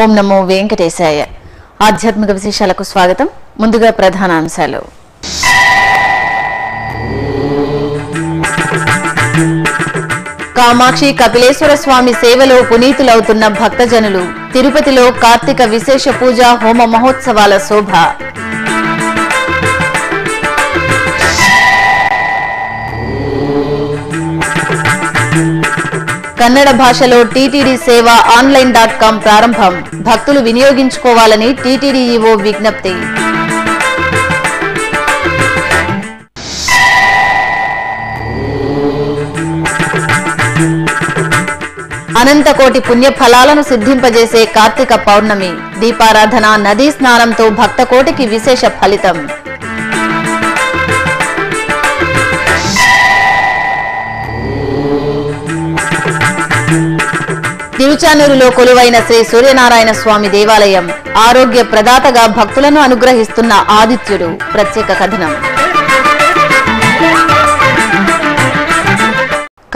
ఓం నమో వెంకటేశాయ ఆధ్యాత్మిక విశేషాలకు స్వాగతం. ముందుగా ప్రధాన అంశాలు. కామాక్షి కపిలేశ్వర స్వామి సేవలో పునీతులవుతున్న భక్తజనులు. తిరుపతిలో కార్తీక విశేష పూజ హోమ మహోత్సవాల శోభ. కన్నడ భాషలో టీటీడీ సేవ online.com ప్రారంభం. భక్తులు వినియోగించుకోవాలని టీటీడీ ఈవో విజ్ఞప్తి. అనంతకోటి పుణ్యఫలాలను సిద్ధింపజేసే కార్తీక పౌర్ణమి దీపారాధన, నదీ స్నానంతో భక్తకోటికి విశేష ఫలితం. తిరుచానూరులో కొలువైన శ్రీ సూర్యనారాయణ స్వామి దేవాలయం ఆరోగ్య ప్రదాతగా భక్తులను అనుగ్రహిస్తున్న ఆదిత్యుడు ప్రత్యేక కథనం.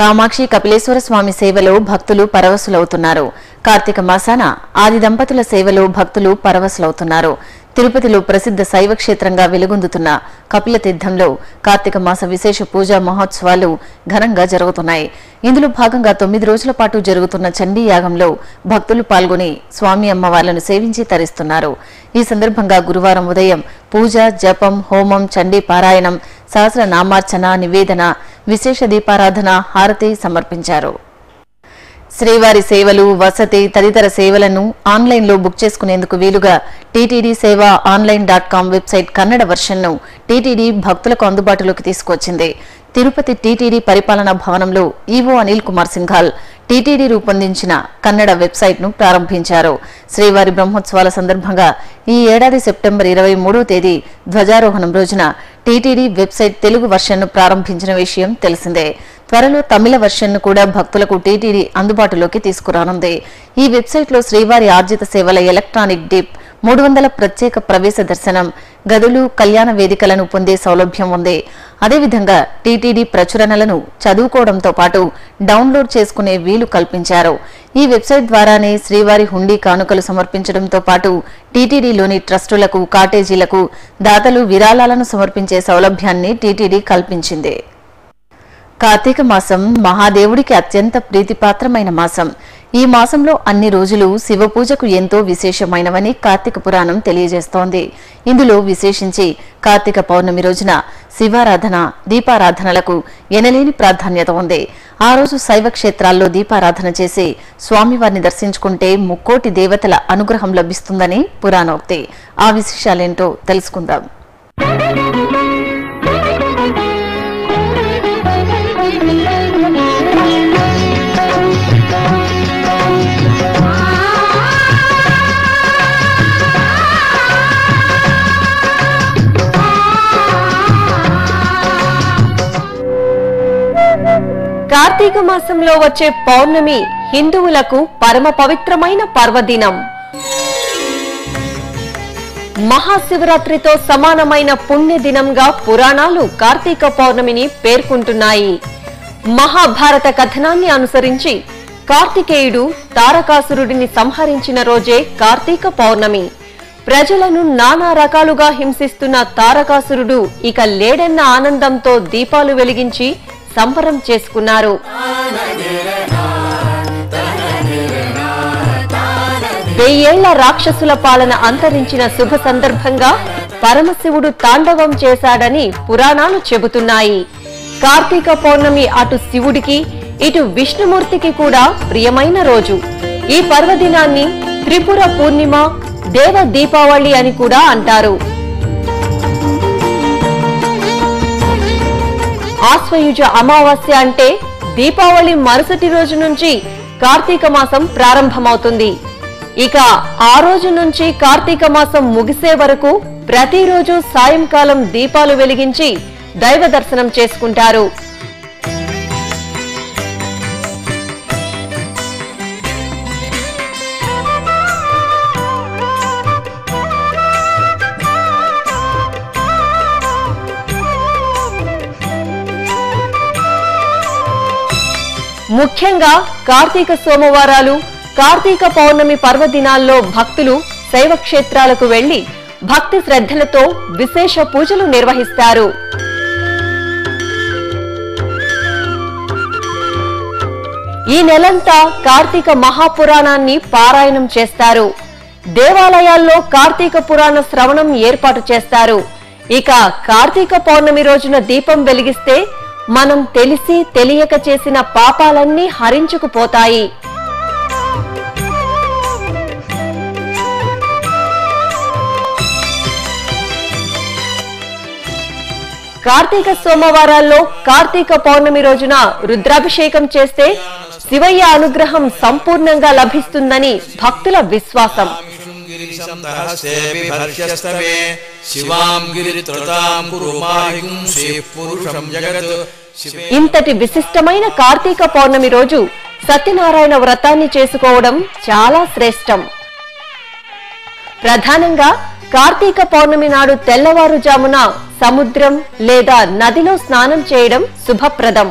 కామాక్షి కపిలేశ్వర స్వామి సేవలో భక్తులు పరవశులవుతున్నారు. కార్తీక మాసాన ఆది దంపతుల సేవలో భక్తులు పరవశులవుతున్నారు. తిరుపతిలో ప్రసిద్ధ శైవ క్షేత్రంగా వెలుగొందుతున్న కపిల తీర్థంలో కార్తీక మాస విశేష పూజా మహోత్సవాలు ఘనంగా జరుగుతున్నాయి. ఇందులో భాగంగా 9 రోజుల పాటు జరుగుతున్న చండీ యాగంలో భక్తులు పాల్గొని స్వామి అమ్మవార్లను సేవించి తరిస్తున్నారు. ఈ సందర్భంగా గురువారం ఉదయం పూజ, జపం, హోమం, చండీ పారాయణం, సహస్రనామార్చన, నివేదన, విశేష దీపారాధన, హారతి సమర్పించారు. శ్రీవారి సేవలు, వసతి తదితర సేవలను ఆన్లైన్లో బుక్ చేసుకునేందుకు వీలుగా టీటీడీ సేవ online.com వెబ్సైట్ కన్నడ వర్షన్ను టీటీడీ భక్తులకు అందుబాటులోకి తీసుకొచ్చింది. తిరుపతి టీటీడీ పరిపాలనా భవనంలో ఈవో అనిల్ కుమార్ సింఘాల్ టీటీడీ రూపొందించిన కన్నడ వెబ్సైట్ను ప్రారంభించారు. శ్రీవారి బ్రహ్మోత్సవాల సందర్భంగా ఈ ఏడాది సెప్టెంబర్ 23వ తేదీ ధ్వజారోహణం రోజున టీటీడీ వెబ్సైట్ తెలుగు వర్షన్ను ప్రారంభించిన విషయం తెలిసిందే. త్వరలో తమిళ వర్షన్ను కూడా భక్తులకు టీటీడీ అందుబాటులోకి తీసుకురానుంది. ఈ వెబ్సైట్లో శ్రీవారి ఆర్జిత సేవల ఎలక్ట్రానిక్ డిప్, 300 ప్రత్యేక ప్రవేశ దర్శనం గదులు, కళ్యాణ వేదికలను పొందే సౌలభ్యం ఉంది. అదేవిధంగా టీటీడీ ప్రచురణలను చదువుకోవడంతో పాటు డౌన్లోడ్ చేసుకునే వీలు కల్పించారు. ఈ వెబ్సైట్ ద్వారానే శ్రీవారి హుండీ కానుకలు సమర్పించడంతో పాటు టీటీడీలోని ట్రస్టులకు, కాటేజీలకు దాతలు విరాళాలను సమర్పించే సౌలభ్యాన్ని టీటీడీ కల్పించింది. కార్తీక మాసం మహాదేవుడికి అత్యంత ప్రీతిపాత్రమైన మాసం. ఈ మాసంలో అన్ని రోజులు శివపూజకు ఎంతో విశేషమైనవని కార్తీక పురాణం తెలియజేస్తోంది. ఇందులో విశేషించి కార్తీక పౌర్ణమి రోజున శివారాధన, దీపారాధనలకు ఎనలేని ప్రాధాన్యత ఉంది. ఆ రోజు శైవ క్షేత్రాల్లో దీపారాధన చేసి స్వామివారిని దర్శించుకుంటే ముక్కోటి దేవతల అనుగ్రహం లభిస్తుందని పురాణోక్తి. ఆ విశేషాలేంటో తెలుసుకుందాం. కార్తీక మాసంలో వచ్చే పౌర్ణమి హిందువులకు పరమ పవిత్రమైన పర్వదినం. మహాశివరాత్రితో సమానమైన పుణ్యదినంగా పురాణాలు కార్తీక పౌర్ణమిని పేర్కొంటున్నాయి. మహాభారత కథనాన్ని అనుసరించి కార్తికేయుడు తారకాసురుడిని సంహరించిన రోజే కార్తీక పౌర్ణమి. ప్రజలను నానా రకాలుగా హింసిస్తున్న తారకాసురుడు ఇక లేడన్న ఆనందంతో దీపాలు వెలిగించి సంబరం చేసుకున్నారు. వెయ్యేళ్ల రాక్షసుల పాలన అంతరించిన శుభ సందర్భంగా పరమశివుడు తాండవం చేశాడని పురాణాలు చెబుతున్నాయి. కార్తీక పౌర్ణమి అటు శివుడికి, ఇటు విష్ణుమూర్తికి కూడా ప్రియమైన రోజు. ఈ పర్వదినాన్ని త్రిపుర పూర్ణిమ, దేవ దీపావళి అని కూడా అంటారు. ఆశ్వయుజ అమావాస్య అంటే దీపావళి మరుసటి రోజు నుంచి కార్తీక మాసం ప్రారంభమవుతుంది. ఇక ఆ రోజు నుంచి కార్తీక మాసం ముగిసే వరకు ప్రతిరోజు సాయంకాలం దీపాలు వెలిగించి దైవ దర్శనం చేసుకుంటారు. ముఖ్యంగా కార్తీక సోమవారాలు కార్తీక పౌర్ణమి పర్వదినాల్లో భక్తులు శైవ క్షేత్రాలకు వెళ్లి భక్తి శ్రద్ధలతో విశేష పూజలు నిర్వహిస్తారు. ఈ నెలంతా కార్తీక మహాపురాణాన్ని పారాయణం చేస్తారు. దేవాలయాల్లో కార్తీక పురాణ శ్రవణం ఏర్పాటు చేస్తారు. ఇక కార్తీక పౌర్ణమి రోజున దీపం వెలిగిస్తే మనం తెలిసి తెలియక చేసిన పాపాలన్నీ హరించుకుపోతాయి. కార్తీక సోమవారాల్లో కార్తీక పౌర్ణమి రోజున రుద్రాభిషేకం చేస్తే శివయ్య అనుగ్రహం సంపూర్ణంగా లభిస్తుందని భక్తుల విశ్వాసం. ఇంతటి విశిష్టమైన కార్తీక పౌర్ణమి రోజు సత్యనారాయణ వ్రతాన్ని చేసుకోవడం చాలా శ్రేష్టం. ప్రధానంగా కార్తీక పౌర్ణమి నాడు తెల్లవారుజామున సముద్రం లేదా నదిలో స్నానం చేయడం శుభప్రదం.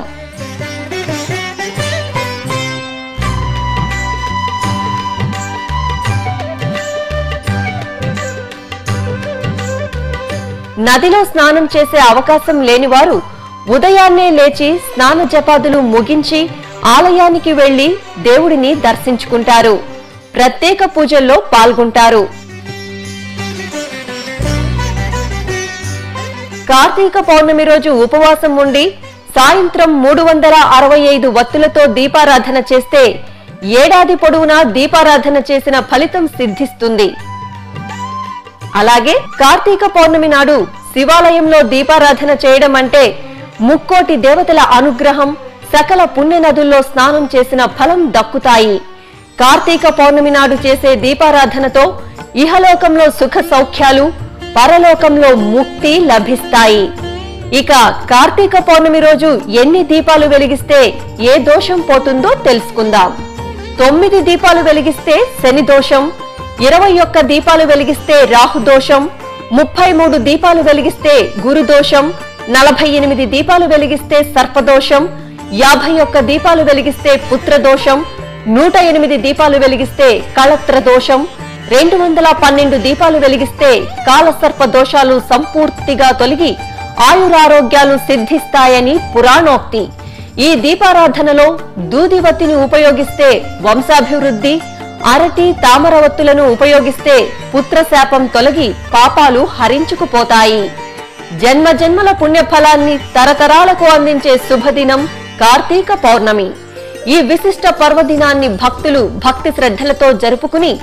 నదిలో స్నానం చేసే అవకాశం లేనివారు ఉదయాన్నే లేచి స్నాన జపాదులు ముగించి ఆలయానికి వెళ్లి దేవుడిని దర్శించుకుంటారు. ప్రత్యేక పూజల్లో పాల్గొంటారు. కార్తీక పౌర్ణమి రోజు ఉపవాసం ఉండి సాయంత్రం 365 వత్తులతో దీపారాధన చేస్తే ఏడాది పొడవునా దీపారాధన చేసిన ఫలితం సిద్ధిస్తుంది. అలాగే కార్తీక పౌర్ణమి నాడు శివాలయంలో దీపారాధన చేయడం అంటే ముక్కోటి దేవతల అనుగ్రహం, సకల పుణ్య నదుల్లో స్నానం చేసిన ఫలం దక్కుతాయి. కార్తీక పౌర్ణమి నాడు చేసే దీపారాధనతో ఇహలోకంలో సుఖ సౌఖ్యాలు, పరలోకంలో ముక్తి లభిస్తాయి. ఇక కార్తీక పౌర్ణమి రోజు ఎన్ని దీపాలు వెలిగిస్తే ఏ దోషం పోతుందో తెలుసుకుందాం. 9 దీపాలు వెలిగిస్తే శని దోషం, 21 దీపాలు వెలిగిస్తే రాహు దోషం, 33 దీపాలు వెలిగిస్తే గురు దోషం, 48 దీపాలు వెలిగిస్తే సర్పదోషం, 51 దీపాలు వెలిగిస్తే పుత్రదోషం, 108 దీపాలు వెలిగిస్తే కళత్ర దోషం, 212 దీపాలు వెలిగిస్తే కాలసర్ప దోషాలు సంపూర్తిగా తొలగి ఆయురారోగ్యాలు సిద్ధిస్తాయని పురాణోక్తి. ఈ దీపారాధనలో దూదివత్తిని ఉపయోగిస్తే వంశాభివృద్ధి, అరటి తామరవత్తులను ఉపయోగిస్తే పుత్రశాపం తొలగి పాపాలు హరించుకుపోతాయి. జన్మ జన్మల పుణ్యఫలాన్ని తరతరాలకు అందించే శుభదినం కార్తీక పౌర్ణమి. ఈ విశిష్ట పర్వదినాన్ని భక్తులు భక్తి శ్రద్ధలతో జరుపుకుని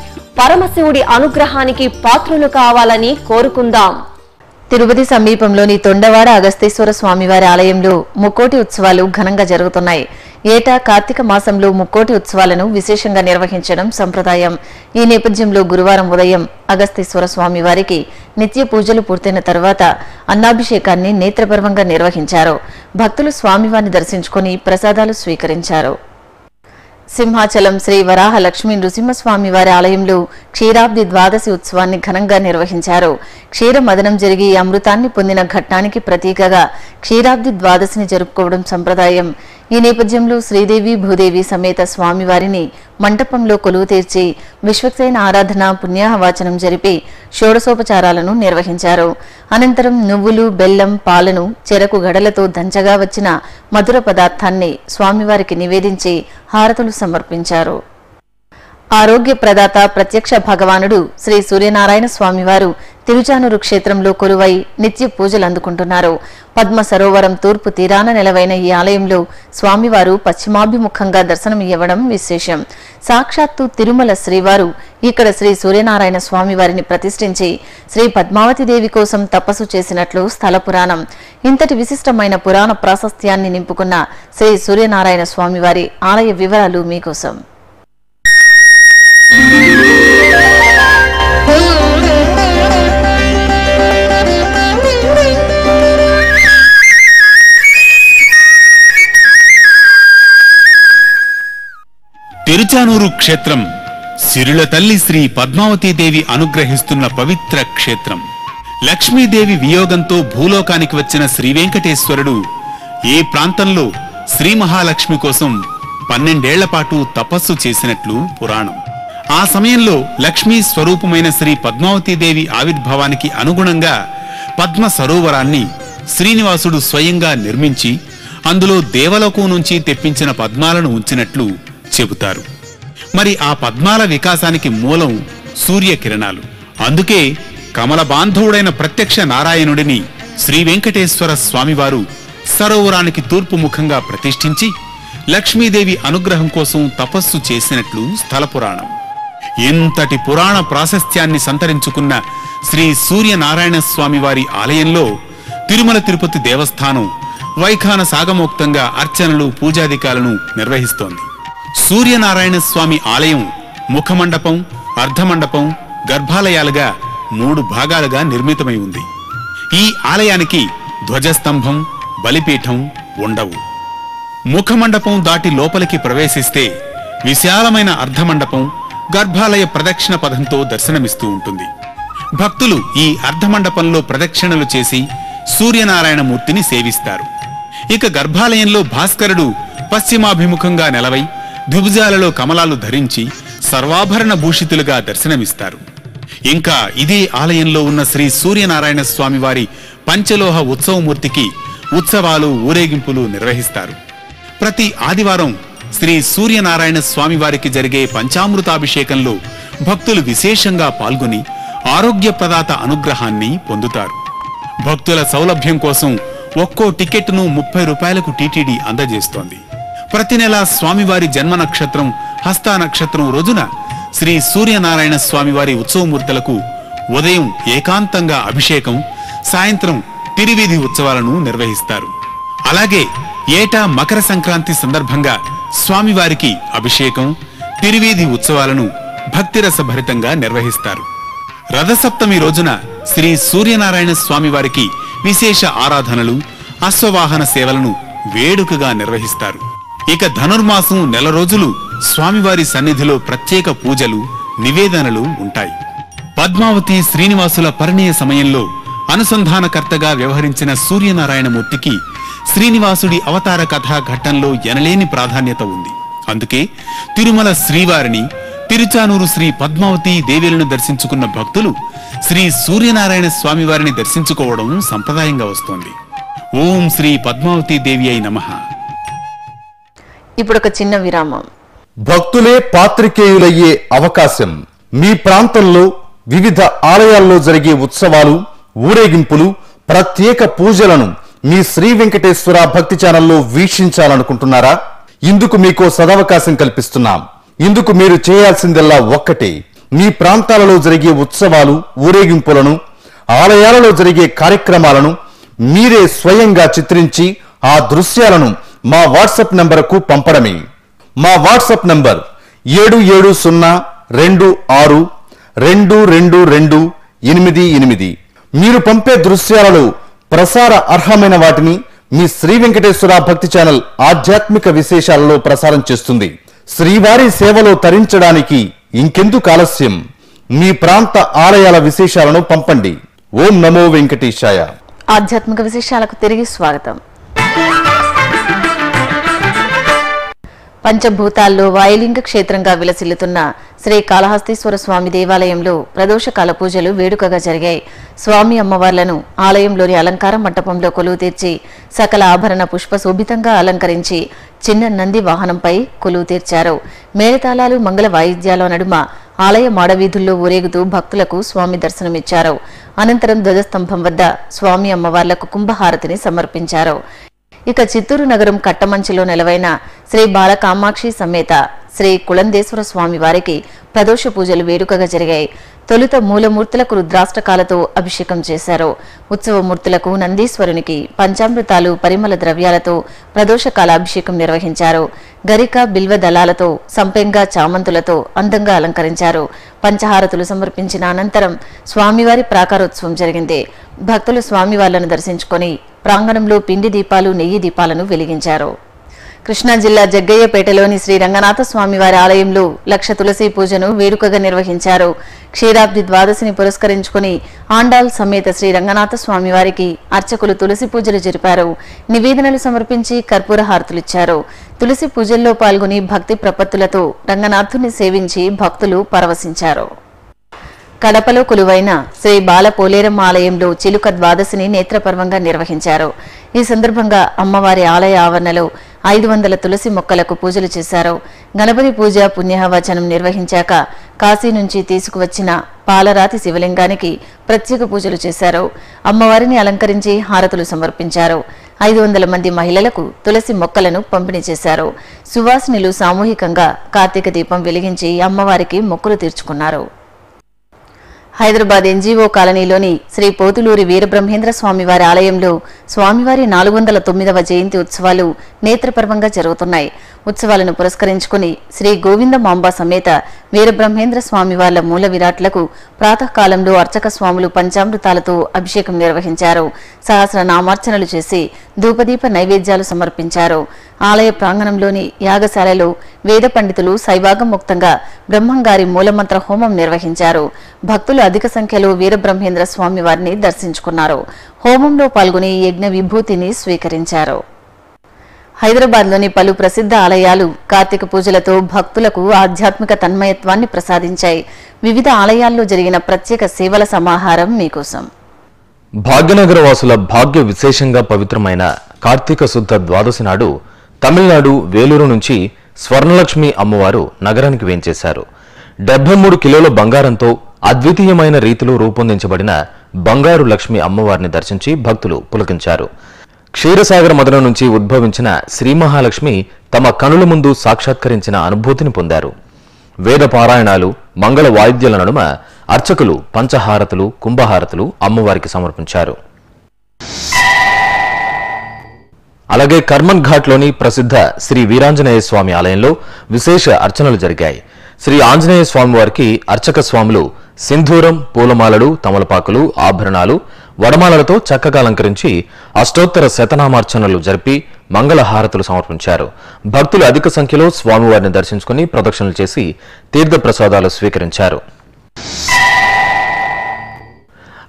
పరమశివుడి అనుగ్రహానికి పాత్రులు కావాలని కోరుకుందాం. తిరుపతి సమీపంలోని తొండవాడ అగస్తేశ్వర స్వామివారి ఆలయంలో ముక్కోటి ఉత్సవాలు ఘనంగా జరుగుతున్నాయి. ఏటా కార్తీక మాసంలో ముక్కోటి ఉత్సవాలను విశేషంగా నిర్వహించడం సంప్రదాయం. ఈ నేపథ్యంలో గురువారం ఉదయం అగస్తేశ్వర స్వామివారికి నిత్య పూజలు పూర్తయిన తర్వాత అన్నాభిషేకాన్ని నేత్రపర్వంగా నిర్వహించారు. భక్తులు స్వామివారిని దర్శించుకుని ప్రసాదాలు స్వీకరించారు. సింహాచలం శ్రీ వరాహ లక్ష్మీ నృసింహస్వామి వారి ఆలయంలో క్షీరాబ్ది ద్వాదశి ఉత్సవాన్ని ఘనంగా నిర్వహించారు. క్షీర మదనం జరిగి అమృతాన్ని పొందిన ఘట్టానికి ప్రతీకగా క్షీరాబ్ది ద్వాదశిని జరుపుకోవడం సంప్రదాయం. ఈ నేపథ్యంలో శ్రీదేవి భూదేవి సమేత స్వామివారిని మంటపంలో కొలువు తీర్చి విశ్వక్సేన ఆరాధన, పుణ్యాహవాచనం జరిపి షోడశోపచారాలను నిర్వహించారు. అనంతరం నువ్వులు, బెల్లం, పాలను చెరకు గడలతో దంచగా వచ్చిన మధుర పదార్థాన్ని స్వామివారికి నివేదించి హారతులు సమర్పించారు. ఆరోగ్య ప్రదాత ప్రత్యక్ష భగవానుడు శ్రీ సూర్యనారాయణ స్వామివారు తిరుచానూరు క్షేత్రంలో కొలువై నిత్య పూజలు అందుకుంటున్నారు. పద్మ సరోవరం తూర్పు తీరాన నెలవైన ఈ ఆలయంలో స్వామివారు పశ్చిమాభిముఖంగా దర్శనం ఇవ్వడం విశేషం. సాక్షాత్తు తిరుమల శ్రీవారు ఇక్కడ శ్రీ సూర్యనారాయణ స్వామివారిని ప్రతిష్ఠించి శ్రీ పద్మావతిదేవి కోసం తపస్సు చేసినట్లు స్థల పురాణం. ఇంతటి విశిష్టమైన పురాణ ప్రాశస్త్యాన్ని నింపుకున్న శ్రీ సూర్యనారాయణ స్వామివారి ఆలయ వివరాలు మీకోసం. తిరుచానూరు క్షేత్రం సిరుల తల్లి శ్రీ పద్మావతీదేవి అనుగ్రహిస్తున్న పవిత్ర క్షేత్రం. లక్ష్మీదేవి వియోగంతో భూలోకానికి వచ్చిన శ్రీవేంకటేశ్వరుడు ఏ ప్రాంతంలో శ్రీ మహాలక్ష్మి కోసం 12 ఏళ్ల పాటు తపస్సు చేసినట్లు పురాణం. ఆ సమయంలో లక్ష్మీ స్వరూపమైన శ్రీ పద్మావతీదేవి ఆవిర్భావానికి అనుగుణంగా పద్మ సరోవరాన్ని శ్రీనివాసుడు స్వయంగా నిర్మించి అందులో దేవలోకం నుంచి తెప్పించిన పద్మాలను ఉంచినట్లు చెబుతారు. మరి ఆ పద్మాల వికాసానికి మూలం సూర్యకిరణాలు. అందుకే కమల బాంధవుడైన ప్రత్యక్ష నారాయణుడిని శ్రీ వెంకటేశ్వర స్వామివారు సరోవరానికి తూర్పు ముఖంగా ప్రతిష్ఠించి లక్ష్మీదేవి అనుగ్రహం కోసం తపస్సు చేసినట్లు స్థల పురాణం. ఎంతటి పురాణ ప్రాశస్త్యాన్ని సంతరించుకున్న శ్రీ సూర్యనారాయణ స్వామివారి ఆలయంలో తిరుమల తిరుపతి దేవస్థానం వైఖాన సాగమోక్తంగా అర్చనలు పూజాధికాలను నిర్వహిస్తోంది. సూర్యనారాయణ స్వామి ఆలయం ముఖమండపం, అర్ధమండపం, గర్భాలయాలుగా 3 భాగాలుగా నిర్మితమై ఉంది. ఈ ఆలయానికి ధ్వజస్తంభం, బలిపీఠం ఉండవు. ముఖమండపం దాటి లోపలికి ప్రవేశిస్తే విశాలమైన అర్ధమండపం గర్భాలయ ప్రదక్షిణ పథంతో దర్శనమిస్తూ ఉంటుంది. భక్తులు ఈ అర్ధమండపంలో ప్రదక్షిణలు చేసి సూర్యనారాయణమూర్తిని సేవిస్తారు. ఇక గర్భాలయంలో భాస్కరుడు పశ్చిమాభిముఖంగా నిలవై ద్విభుజాలలో కమలాలు ధరించి సర్వాభరణ భూషితులుగా దర్శనమిస్తారు. ఇంకా ఇదే ఆలయంలో ఉన్న శ్రీ సూర్యనారాయణ స్వామివారి పంచలోహ ఉత్సవమూర్తికి ఉత్సవాలు, ఊరేగింపులు నిర్వహిస్తారు. ప్రతి ఆదివారం శ్రీ సూర్యనారాయణ స్వామివారికి జరిగే పంచామృతాభిషేకంలో భక్తులు విశేషంగా పాల్గొని ఆరోగ్య ప్రదాత అనుగ్రహాన్ని పొందుతారు. భక్తుల సౌలభ్యం కోసం ఒక్కో టికెట్ను 30 రూపాయలకు టీటీడీ అందజేస్తోంది. ప్రతి నెలా స్వామివారి జన్మ నక్షత్రం, హస్త నక్షత్రం రోజున శ్రీ సూర్యనారాయణ స్వామివారి ఉత్సవమూర్తులకు ఉదయం ఏకాంతంగా అభిషేకం, సాయంత్రం తిరువీధి ఉత్సవాలను నిర్వహిస్తారు. అలాగే ఏటా మకర సంక్రాంతి సందర్భంగా స్వామివారికి అభిషేకం, తిరువీధి ఉత్సవాలను భక్తిరసభరితంగా నిర్వహిస్తారు. రథసప్తమి రోజున శ్రీ సూర్యనారాయణ స్వామివారికి విశేష ఆరాధనలు, అశ్వవాహన సేవలను వేడుకగా నిర్వహిస్తారు. ఇక ధనుర్మాసం నెల రోజులు స్వామివారి సన్నిధిలో ప్రత్యేక పూజలు, నివేదనలు ఉంటాయి. పద్మావతి శ్రీనివాసుల పరిణయ సమయంలో అనుసంధానకర్తగా వ్యవహరించిన సూర్యనారాయణమూర్తికి శ్రీనివాసుడి అవతార కథా ఘట్టంలో ఎనలేని ప్రాధాన్యత ఉంది. అందుకే తిరుమల శ్రీవారిని, తిరుచానూరు శ్రీ పద్మావతి దేవేలను దర్శించుకున్న భక్తులు శ్రీ సూర్యనారాయణ స్వామివారిని దర్శించుకోవడం సంప్రదాయంగా వస్తోంది. ఓం శ్రీ పద్మావతి దేవి అయి నమః. ఇప్పుడు ఒక చిన్న విరామం. భక్తులే పాత్రికేయులయ్యే అవకాశం. మీ ప్రాంతంలో వివిధ ఆలయాల్లో జరిగే ఉత్సవాలు, ఊరేగింపులు, ప్రత్యేక పూజలను మీ శ్రీ వెంకటేశ్వర భక్తి ఛానల్లో వీక్షించాలనుకుంటున్నారా? ఇందుకు మీకు సదవకాశం కల్పిస్తున్నాం. ఇందుకు మీరు చేయాల్సిందల్లా ఒక్కటే, మీ ప్రాంతాలలో జరిగే ఉత్సవాలు, ఊరేగింపులను, ఆలయాలలో జరిగే కార్యక్రమాలను మీరే స్వయంగా చిత్రించి ఆ దృశ్యాలను మా వాట్సాప్ నంబర్కు పంపడమే. మా వాట్సాప్ నంబర్ 7702622288. మీరు పంపే దృశ్యాలలో ప్రసార అర్హమైన వాటిని మీ శ్రీ వెంకటేశ్వర భక్తి ఛానల్ ఆధ్యాత్మిక విశేషాలలో ప్రసారం చేస్తుంది. శ్రీవారి సేవలో తరించడానికి ఇంకెందుకు ఆలస్యం? మీ ప్రాంత ఆలయాల విశేషాలను పంపండి. ఓం నమో వెంకటేశాయ. ఆధ్యాత్మిక విశేషాలకు తిరిగి స్వాగతం. పంచభూతాల్లో వాయులింగ క్షేత్రంగా విలసిల్లుతున్న శ్రీ కాళహస్తీశ్వర స్వామి దేవాలయంలో ప్రదోషకాల పూజలు వేడుకగా జరిగాయి. స్వామి అమ్మవార్లను ఆలయంలోని అలంకార మంటపంలో కొలువు తీర్చి సకల ఆభరణ పుష్పశోభితంగా అలంకరించి చిన్న నంది వాహనంపై కొలువు తీర్చారు. మేళతాళాలు, మంగళ వాయిద్యాల నడుమ ఆలయ మాడవీధుల్లో ఊరేగుతూ భక్తులకు స్వామి దర్శనమిచ్చారు. అనంతరం ధ్వజస్తంభం వద్ద స్వామి అమ్మవార్లకు కుంభహారతిని సమర్పించారు. ఇక చిత్తూరు నగరం కట్టమంచిలో నెలవైన శ్రీ బాలకామాక్షి సమేత శ్రీ కులందేశ్వర స్వామి వారికి ప్రదోష పూజలు వేడుకగా జరిగాయి. తొలుత మూలమూర్తులకు రుద్రాష్టకాలతో అభిషేకం చేశారు. ఉత్సవమూర్తులకు, నందీశ్వరునికి పంచామృతాలు, పరిమళ ద్రవ్యాలతో ప్రదోషకాల అభిషేకం నిర్వహించారు. గరిక, బిల్వ దళాలతో, సంపెంగ చామంతులతో అందంగా అలంకరించారు. పంచహారతులు సమర్పించిన అనంతరం స్వామివారి ప్రాకారోత్సవం జరిగింది. భక్తులు స్వామివార్లను దర్శించుకొని ప్రాంగణంలో పిండి దీపాలు, నెయ్యి దీపాలను వెలిగించారు. కృష్ణా జిల్లా జగ్గయ్యపేటలోని శ్రీ రంగనాథ స్వామివారి ఆలయంలో 100 తులసి పూజను వేడుకగా నిర్వహించారు. క్షీరాబ్ది ద్వాదశిని పురస్కరించుకుని ఆండాల్ సమేత శ్రీ రంగనాథ స్వామివారికి అర్చకులు తులసి పూజలు జరిపారు. నివేదనలు సమర్పించి కర్పూర హారతులిచ్చారు. తులసి పూజల్లో పాల్గొని భక్తి ప్రపత్తులతో రంగనాథుని సేవించి భక్తులు పరవశించారు. కడపలో కొలువైన శ్రీ బాలపోలేరమ్మ ఆలయంలో చిలుక ద్వాదశిని నేత్రపర్వంగా నిర్వహించారు. ఈ సందర్భంగా అమ్మవారి ఆలయ ఆవరణలో 500 తులసి మొక్కలకు పూజలు చేశారు. గణపతి పూజ పుణ్యహవచనం నిర్వహించాక కాశీ నుంచి తీసుకువచ్చిన పాలరాతి శివలింగానికి ప్రత్యేక పూజలు చేశారు. అమ్మవారిని అలంకరించి హారతులు సమర్పించారు. 500 మంది మహిళలకు తులసి మొక్కలను పంపిణీ చేశారు. సువాసినిలు సామూహికంగా కార్తీక దీపం వెలిగించి అమ్మవారికి మొక్కులు తీర్చుకున్నారు. హైదరాబాద్ ఎన్జీఓ కాలనీలోని శ్రీ పోతులూరి వీరబ్రహ్మేంద్ర స్వామివారి ఆలయంలో స్వామివారి 409వ జయంతి ఉత్సవాలు నేత్రపర్వంగా జరుగుతున్నాయి. ఉత్సవాలను పురస్కరించుకుని శ్రీ గోవిందమాంబ సమేత వీరబ్రహ్మేంద్ర స్వామివార్ల మూల విరాట్లకు ప్రాతకాలంలో అర్చక స్వాములు పంచామృతాలతో అభిషేకం నిర్వహించారు. సహస్ర నామార్చనలు చేసి ధూపదీప నైవేద్యాలు సమర్పించారు. ఆలయ ప్రాంగణంలోని యాగశాలలో వేద పండితులు శైవాగముక్తంగా బ్రహ్మంగారి మూలమంత్ర హోమం నిర్వహించారు. భక్తులు అధిక సంఖ్యలో వీరబ్రహ్మేంద్ర స్వామివారిని దర్శించుకున్నారు. హోమంలో పాల్గొని యజ్ఞ విభూతిని స్వీకరించారు. హైదరాబాద్లోని పలు ప్రసిద్ధ ఆలయాలు కార్తీక పూజలతో భక్తులకు ఆధ్యాత్మిక తన్మయత్వాన్ని ప్రసాదించాయి. వివిధ ఆలయాల్లో జరిగిన ప్రత్యేక సేవల సమాహారం మీకోసం. భాగ్యనగర వాసుల భాగ్య విశేషంగా పవిత్రమైన కార్తీక శుద్ధ ద్వాదశి నాడు తమిళనాడు వేలూరు నుంచి స్వర్ణలక్ష్మి అమ్మవారు నగరానికి వేంచేశారు. 73 కిలోల బంగారంతో అద్వితీయమైన రీతిలో రూపొందించబడిన బంగారు లక్ష్మి అమ్మవారిని దర్శించి భక్తులు పులకించారు. క్షీరసాగర మదనం నుంచి ఉద్భవించిన శ్రీ మహాలక్ష్మి తమ కనుల ముందు సాక్షాత్కరించిన అనుభూతిని పొందారు. వేద పారాయణాలు, మంగళ వాయిద్యాల నడుమ అర్చకులు పంచహారతులు, కుంభహారతులు అమ్మవారికి సమర్పించారు. అలాగే కర్మన్ ఘాట్లోని ప్రసిద్ధ శ్రీ వీరాంజనేయ స్వామి ఆలయంలో విశేష అర్చనలు జరిగాయి. శ్రీ ఆంజనేయ స్వామివారికి అర్చక స్వాములు సింధూరం, పూలమాలలు, తమలపాకులు, ఆభరణాలు, వడమాలలతో చక్కగా అలంకరించి అష్టోత్తర శతనామార్చనలు జరిపి మంగళహారతులు సమర్పించారు. భక్తులు అధిక సంఖ్యలో స్వామివారిని దర్శించుకుని ప్రదక్షిణలు చేసి తీర్థప్రసాదాలు స్వీకరించారు.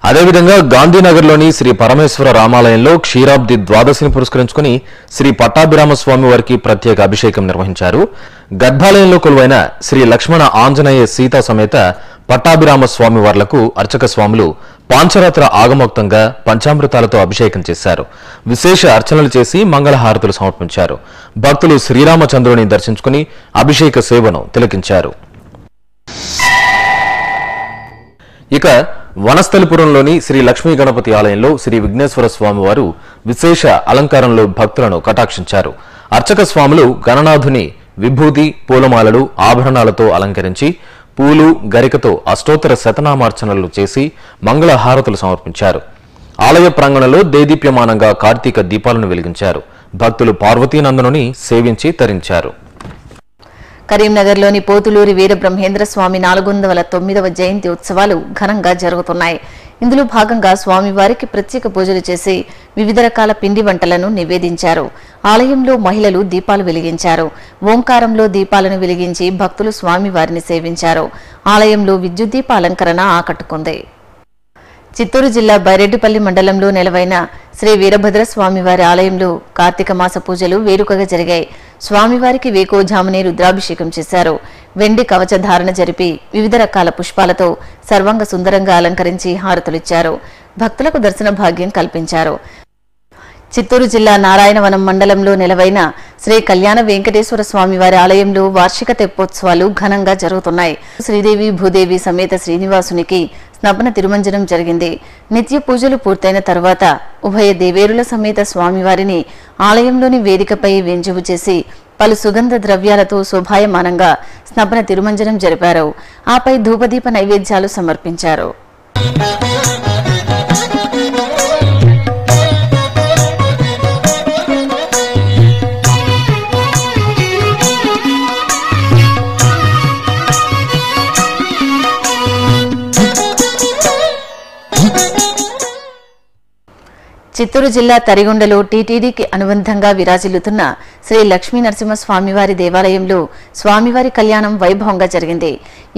అదేవిధంగా గాంధీనగర్లోని శ్రీ పరమేశ్వర రామాలయంలో క్షీరాబ్ది ద్వాదశిని పురస్కరించుకుని శ్రీ పట్టాభిరామ స్వామివారికి ప్రత్యేక అభిషేకం నిర్వహించారు. గర్భాలయంలో కొలువైన శ్రీ లక్ష్మణ ఆంజనేయ సీత సమేత పట్టాభిరామ స్వామివార్లకు అర్చక స్వాములు పాంచరాత్ర ఆగమోక్తంగా పంచామృతాలతో అభిషేకం చేశారు. విశేష అర్చనలు చేసి మంగళహారతులు సమర్పించారు. భక్తులు శ్రీరామచంద్రుని దర్శించుకుని అభిషేక సేవను తిలకించారు. ఇక వనస్థలిపురంలోని శ్రీ లక్ష్మీ గణపతి ఆలయంలో శ్రీ విఘ్నేశ్వర స్వామివారు విశేష అలంకారంలో భక్తులను కటాక్షించారు. అర్చక స్వాములు గణనాథుని విభూతి, పూలమాలలు, ఆభరణాలతో అలంకరించి పూలు, గరికతో అష్టోత్తర శతనామార్చనలు చేసి మంగళహారతులు సమర్పించారు. ఆలయ ప్రాంగణంలో దేదీప్యమానంగా కార్తీక దీపాలను వెలిగించారు. భక్తులు పార్వతీనందనుని సేవించి తరించారు. కరీంనగర్లోని పోతులూరి వీరబ్రహ్మేంద్ర స్వామి 409వ జయంతి ఉత్సవాలు ఘనంగా జరుగుతున్నాయి. ఇందులో భాగంగా స్వామివారికి ప్రత్యేక పూజలు చేసి వివిధ రకాల పిండి వంటలను నివేదించారు. ఆలయంలో మహిళలు దీపాలు వెలిగించారు. ఓంకారంలో దీపాలను వెలిగించి భక్తులు స్వామివారిని సేవించారు. ఆలయంలో విద్యుత్ దీప అలంకరణ ఆకట్టుకుంది. చిత్తూరు జిల్లా బైరెడ్డిపల్లి మండలంలో నెలవైన శ్రీ వీరభద్ర స్వామివారి ఆలయంలో కార్తీక మాస పూజలు వేడుకగా జరిగాయి. స్వామివారికి వేకోజామునే రుద్రాభిషేకం చేశారు. వెండి కవచధారణ జరిపి వివిధ రకాల పుష్పాలతో సర్వాంగ సుందరంగా అలంకరించి హారతులిచ్చారు. భక్తులకు దర్శన భాగ్యం కల్పించారు. చిత్తూరు జిల్లా నారాయణవనం మండలంలో నెలవైన శ్రీ కళ్యాణ వెంకటేశ్వర స్వామివారి ఆలయంలో వార్షిక తెప్పోత్సవాలు ఘనంగా జరుగుతున్నాయి. శ్రీదేవి భూదేవి సమేత శ్రీనివాసునికి స్నపన తిరుమంజనం జరిగింది. నిత్య పూజలు పూర్తయిన తర్వాత ఉభయ దేవేరుల సమేత స్వామివారిని ఆలయంలోని వేదికపై వెంజువు చేసి పలు సుగంధ ద్రవ్యాలతో శోభాయమానంగా స్నపన తిరుమంజనం జరిపారు. ఆపై ధూపదీప నైవేద్యాలు సమర్పించారు. చిత్తూరు జిల్లా తరిగొండలో టీటీడీకి అనుబంధంగా విరాజిల్లుతున్న శ్రీ లక్ష్మీ నరసింహస్వామివారి దేవాలయంలో స్వామివారి కళ్యాణం వైభవంగా జరిగింది.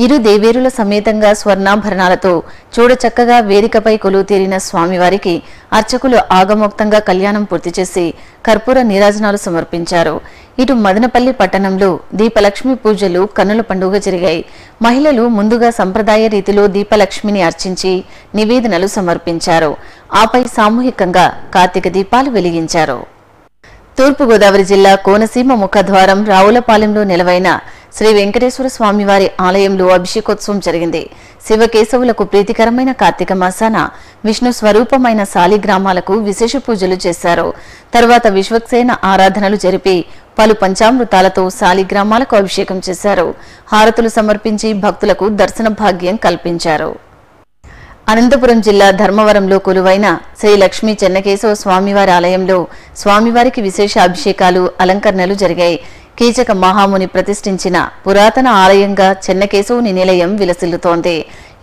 ఇరు దేవేరుల సమేతంగా స్వర్ణాభరణాలతో చూడచక్కగా వేదికపై కొలువు తీరిన స్వామివారికి అర్చకులు ఆగమోక్తంగా కళ్యాణం పూర్తి చేసి కర్పూర నీరాజనాలు సమర్పించారు. ఈ ఇటు మదనపల్లి పట్టణంలో దీపలక్ష్మి పూజలు కన్నుల పండుగ జరిగాయి. మహిళలు ముందుగా సంప్రదాయ రీతిలో దీపలక్ష్మిని అర్చించి నివేదనలు సమర్పించారు. ఆపై సామూహికంగా కార్తీక దీపాలు వెలిగించారు. తూర్పుగోదావరి జిల్లా కోనసీమ ముఖద్వారం రావులపాలెంలో నిలవైన శ్రీ వెంకటేశ్వర స్వామివారి ఆలయంలో అభిషేకోత్సవం జరిగింది. శివకేశవులకు ప్రీతికరమైన కార్తీక మాసాన విష్ణు స్వరూపమైన శాలిగ్రామాలకు విశేష పూజలు చేశారు. తర్వాత విశ్వక్సేన ఆరాధనలు జరిపి పలు పంచామృతాలతో శాలిగ్రామాలకు అభిషేకం చేశారు. హారతులు సమర్పించి భక్తులకు దర్శన భాగ్యం కల్పించారు. అనంతపురం జిల్లా ధర్మవరంలో కొలువైన శ్రీ లక్ష్మీ చెన్నకేశవ స్వామివారి ఆలయంలో స్వామివారికి విశేష అభిషేకాలు అలంకరణలు జరిగాయి. కీచక మహాముని ప్రతిష్ఠించిన పురాతన ఆలయంగా చెన్నకేశవుని నిలయం విలసిల్లుతోంది.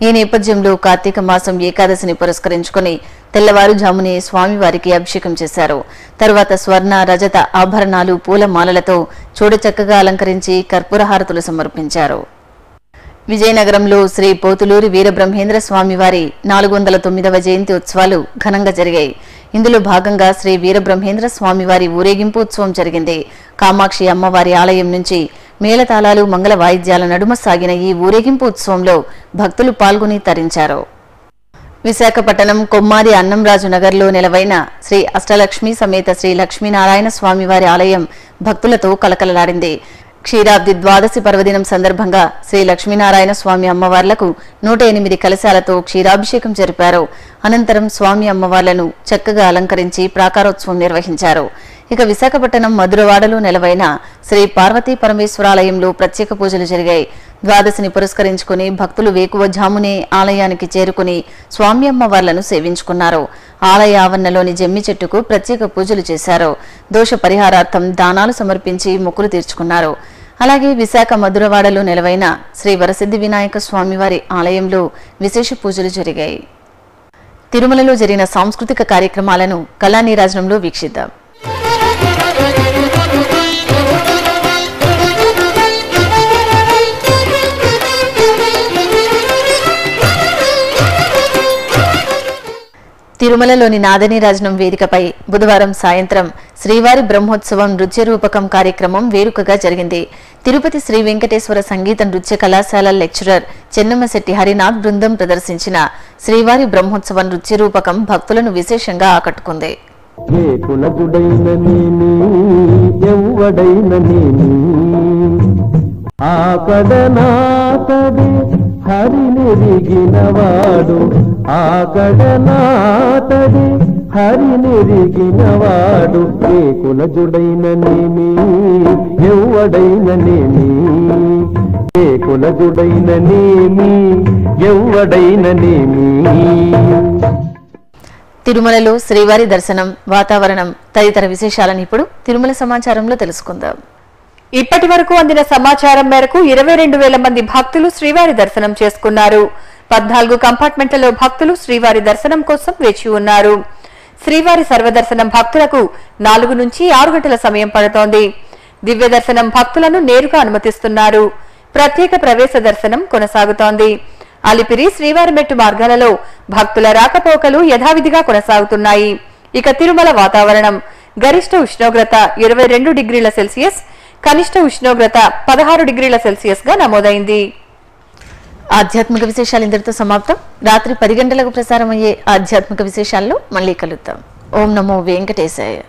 ఈ నేపథ్యంలో కార్తీక మాసం ఏకాదశిని పురస్కరించుకుని తెల్లవారుజామునే స్వామివారికి అభిషేకం చేశారు. తర్వాత స్వర్ణ రజత ఆభరణాలు పూలమాలలతో చూడచక్కగా అలంకరించి కర్పూరహారతులు సమర్పించారు. విజయనగరంలో శ్రీ పోతులూరి వీరబ్రహ్మేంద్ర స్వామివారి 409వ జయంతి ఉత్సవాలు ఘనంగా జరిగాయి. ఇందులో భాగంగా శ్రీ వీరబ్రహ్మేంద్ర స్వామివారి ఊరేగింపు ఉత్సవం జరిగింది. కామాక్షి అమ్మవారి ఆలయం నుంచి మేళతాళాలు మంగళ వాయిద్యాల నడుమ సాగిన ఈ ఊరేగింపు ఉత్సవంలో భక్తులు పాల్గొని తరించారు. విశాఖపట్నం కొమ్మారి అన్నంరాజు నగర్లో నిలవైన శ్రీ అష్టలక్ష్మి సమేత శ్రీ లక్ష్మీనారాయణ స్వామివారి ఆలయం భక్తులతో కలకలలాడింది. క్షీరాబ్ది ద్వాదశి పర్వదినం సందర్భంగా శ్రీ లక్ష్మీనారాయణ స్వామి అమ్మవార్లకు 108 కలశాలతో క్షీరాభిషేకం జరిపారు. అనంతరం స్వామి అమ్మవార్లను చక్కగా అలంకరించి ప్రాకారోత్సవం నిర్వహించారు. ఇక విశాఖపట్నం మధురవాడలో నెలవైన శ్రీ పార్వతీ పరమేశ్వరాలయంలో ప్రత్యేక పూజలు జరిగాయి. ద్వాదశిని పురస్కరించుకుని భక్తులు వేకువజామునే ఆలయానికి చేరుకుని స్వామి అమ్మవార్లను సేవించుకున్నారు. ఆలయ ఆవరణలోని జమ్మి చెట్టుకు ప్రత్యేక పూజలు చేశారు. దోష పరిహారార్థం దానాలు సమర్పించి మొక్కులు తీర్చుకున్నారు. అలాగే విశాఖ మధురవాడలో నెలవైన శ్రీ వరసిద్ధి వినాయక స్వామివారి ఆలయంలో విశేష పూజలు జరిగాయి. తిరుమలలో జరిగిన సాంస్కృతిక కార్యక్రమాలను కళానీరాజనంలో వీక్షిద్దాం. తిరుమలలోని నాదనీరాజనం వేదికపై బుధవారం సాయంత్రం శ్రీవారి బ్రహ్మోత్సవం నృత్య రూపకం కార్యక్రమం వేడుకగా జరిగింది. తిరుపతి శ్రీ వెంకటేశ్వర సంగీత నృత్య కళాశాల లెక్చరర్ చెన్నమశెట్టి హరినాథ్ బృందం ప్రదర్శించిన శ్రీవారి బ్రహ్మోత్సవం నృత్య రూపకం భక్తులను విశేషంగా ఆకట్టుకుంది. హరినిరిగినవాడు ఆకడనాతడి హరినిరిగినవాడు ఏ కులజుడైననేమి ఎవ్వడైననేమి ఏ కులజుడైననేమి ఎవ్వడైననేమి. తిరుమలలో శ్రీవారి దర్శనం, వాతావరణం తదితర విశేషాలను ఇప్పుడు తిరుమల సమాచారంలో తెలుసుకుందాం. ఇప్పటి వరకు అందిన సమాచారం మేరకు 22,000 మంది భక్తులు శ్రీవారి దర్శనం చేసుకున్నారు. 14 కంపార్ట్మెంట్లలో భక్తులు శ్రీవారి దర్శనం కోసం వేచి ఉన్నారు. శ్రీవారి సర్వదర్శనం భక్తులకు 4 నుంచి 6 గంటల సమయం పడుతోంది. దివ్య దర్శనం భక్తులను నేరుగా అనుమతిస్తున్నారు. ప్రత్యేక ప్రవేశ దర్శనం కొనసాగుతోంది. అలిపిరి శ్రీవారి మెట్టు మార్గాలలో భక్తుల రాకపోకలు యథావిధిగా కొనసాగుతున్నాయి. ఇక తిరుమల వాతావరణం గరిష్ట ఉష్ణోగ్రత 22 డిగ్రీల సెల్సియస్, కనిష్ట ఉష్ణోగ్రత 16 డిగ్రీల సెల్సియస్ గా నమోదైంది. ఆధ్యాత్మిక విశేషాలు ఇంతటితో సమాప్తం. రాత్రి 10 గంటలకు ప్రసారం అయ్యే ఆధ్యాత్మిక విశేషాల్లో మళ్ళీ కలుద్దాం. ఓం నమో వెంకటేశాయ.